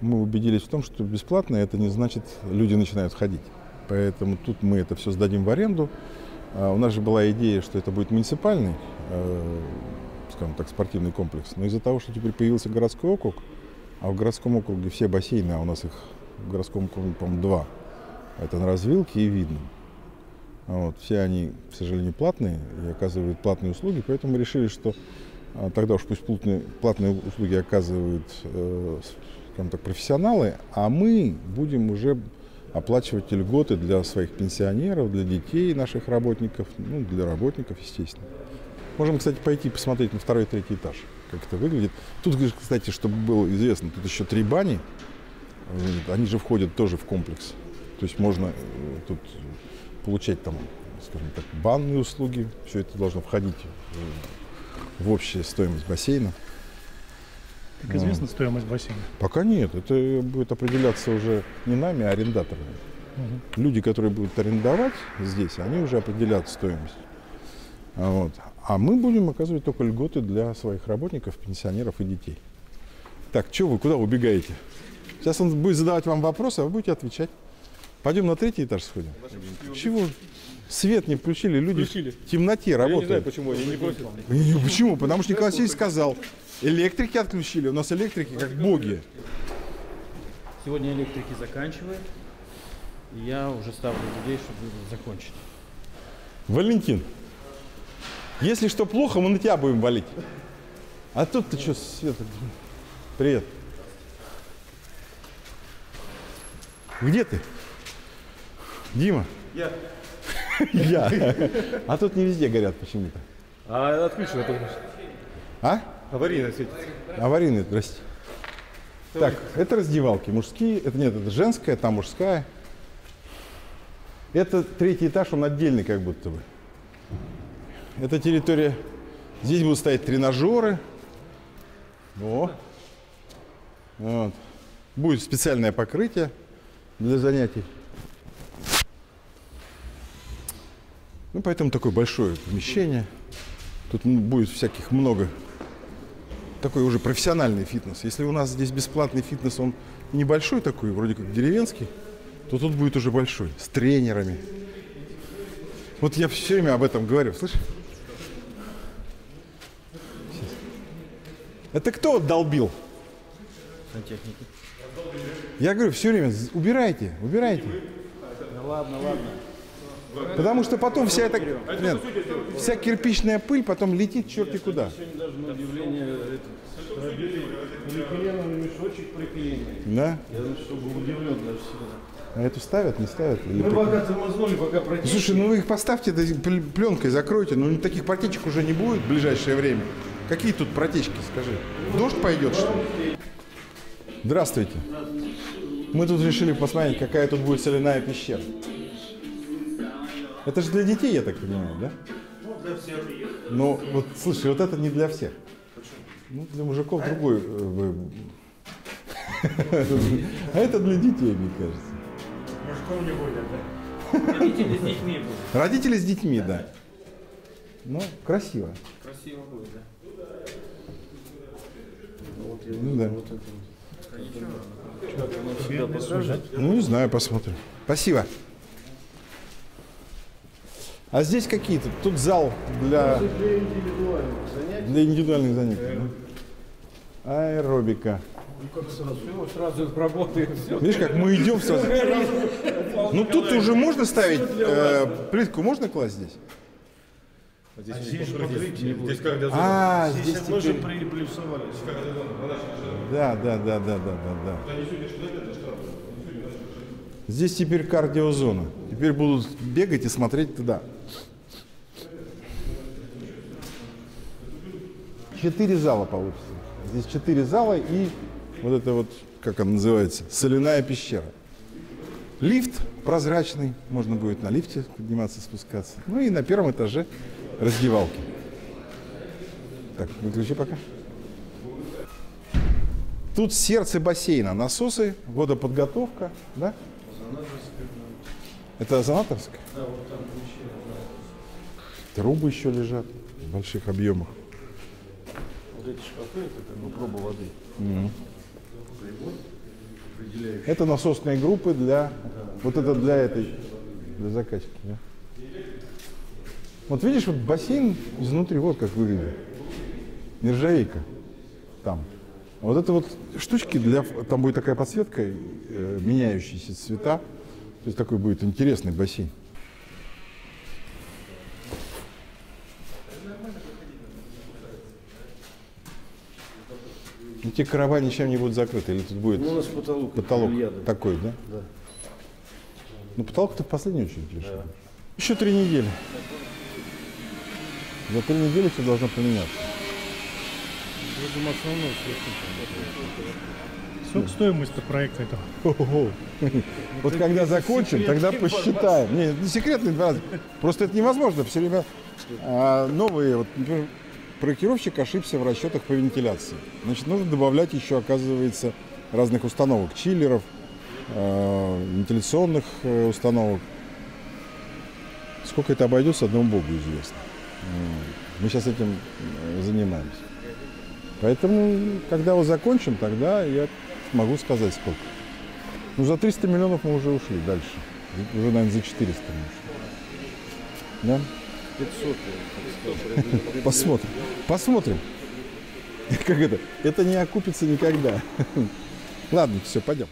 мы убедились в том, что бесплатно это не значит, люди начинают ходить. Поэтому тут мы это все сдадим в аренду. У нас же была идея, что это будет муниципальный, скажем так, спортивный комплекс. Но из-за того, что теперь появился городской округ, а в городском округе все бассейны, а у нас их в городском округе, по-моему, 2. Это на Развилке и Видно. Вот. Все они, к сожалению, платные и оказывают платные услуги, поэтому мы решили, что тогда уж пусть платные услуги оказывают, скажем так, профессионалы, а мы будем уже оплачивать льготы для своих пенсионеров, для детей наших работников, ну, для работников, естественно. Можем, кстати, пойти посмотреть на второй и третий этаж, как это выглядит. Тут, кстати, чтобы было известно, тут еще 3 бани, они же входят тоже в комплекс. То есть можно тут получать, там, скажем так, банные услуги, все это должно входить в общую стоимость бассейна. Как известна стоимость бассейна? Пока нет, это будет определяться уже не нами, а арендаторами. Угу. Люди, которые будут арендовать здесь, они уже определят стоимость. Вот. А мы будем оказывать только льготы для своих работников, пенсионеров и детей. Так, что вы, куда убегаете? Сейчас он будет задавать вам вопросы, а вы будете отвечать. Пойдем на третий этаж сходим. Чего? Свет не включили, люди включили. В темноте работают. Я не знаю, почему они не просят. Почему? Потому что Николай Васильевич сказал, электрики отключили. У нас электрики как боги. Сегодня электрики заканчивают. И я уже ставлю людей, чтобы закончить. Валентин, если что плохо, мы на тебя будем валить. А тут ты что, Свет? Привет. Где ты? Дима? Я. Я. А тут не везде горят почему-то. А отключено только что. А? Аварийно светит. Аварийно, здрасте. Так, это раздевалки мужские, это нет, это женская, там мужская. Это третий этаж, он отдельный как будто бы. Это территория, здесь будут стоять тренажеры. О. Вот. Будет специальное покрытие для занятий. Ну, поэтому такое большое помещение. Тут будет всяких много. Такой уже профессиональный фитнес. Если у нас здесь бесплатный фитнес, он небольшой такой, вроде как деревенский, то тут будет уже большой, с тренерами. Вот я все время об этом говорю, слышишь? Это кто долбил? Сантехники. Я говорю, все время убирайте, убирайте. Да ладно, ладно. Потому что потом вся эта, нет, вся кирпичная пыль потом летит черти куда. Да? Я, значит, был удивлен даже всегда. А эту ставят, не ставят? Мы пока тормознули, пока протечки. Слушай, ну вы их поставьте, пленкой закройте, ну таких протечек уже не будет в ближайшее время. Какие тут протечки, скажи? Дождь пойдет, что ли? Здравствуйте. Мы тут решили посмотреть, какая тут будет соляная пещера. Это же для детей, я так понимаю, да? Ну, для всех. Но вот, слушай, вот это не для всех. Почему? Ну, для мужиков другой. А это для детей, мне кажется. Мужиков не будет, да? Родители с детьми будут. Родители с детьми, да. Ну, красиво. Красиво будет, да. Ну, да. Ну, не знаю, посмотрим. Спасибо. А здесь какие-то? Тут зал для индивидуальных занятий. Для индивидуальных занятий. Аэробика. Ну как сразу работает. Видишь, как мы идем сразу. Ну тут уже можно ставить, плитку можно класть здесь? Здесь покрытие. А, здесь мы же приплюсовали. Да. Здесь теперь кардиозона. Теперь будут бегать и смотреть туда. 4 зала получится. Здесь 4 зала и вот это вот, как она называется, соляная пещера. Лифт прозрачный, можно будет на лифте подниматься, спускаться. Ну и на первом этаже раздевалки. Так, выключи пока. Тут сердце бассейна, насосы, водоподготовка, да? Это Озонаторская? Да, вот там еще, да. Трубы еще лежат в больших объемах. Вот эти шкафы, это как бы проба воды. Это насосные группы для, вот это для этой, для закачки. Да? Вот видишь, вот бассейн изнутри, вот как выглядит. Нержавейка там. Вот это вот штучки для, там будет такая подсветка, меняющиеся цвета. То есть такой будет интересный бассейн. Эти караваны ничем не будут закрыты, или тут будет, ну, у нас потолок такой, да? Да. Ну, потолок-то в последнюю очередь решает. Да. Еще 3 недели. За 3 недели все должно поменяться. Сколько стоимость проекта этого? Вот когда закончим, тогда посчитаем. Нет, не секретный, просто это невозможно. Все время новые, например, проектировщик ошибся в расчетах по вентиляции. Значит, нужно добавлять еще, оказывается, разных установок, чиллеров, вентиляционных установок. Сколько это обойдется, одному богу известно. Мы сейчас этим занимаемся. Поэтому, когда его закончим, тогда я могу сказать, сколько. Ну, за 300 миллионов мы уже ушли дальше. Уже, наверное, за 400 мы ушли. Да? 500. Посмотрим. Посмотрим. Как это? Это не окупится никогда. Ладно, все, пойдем.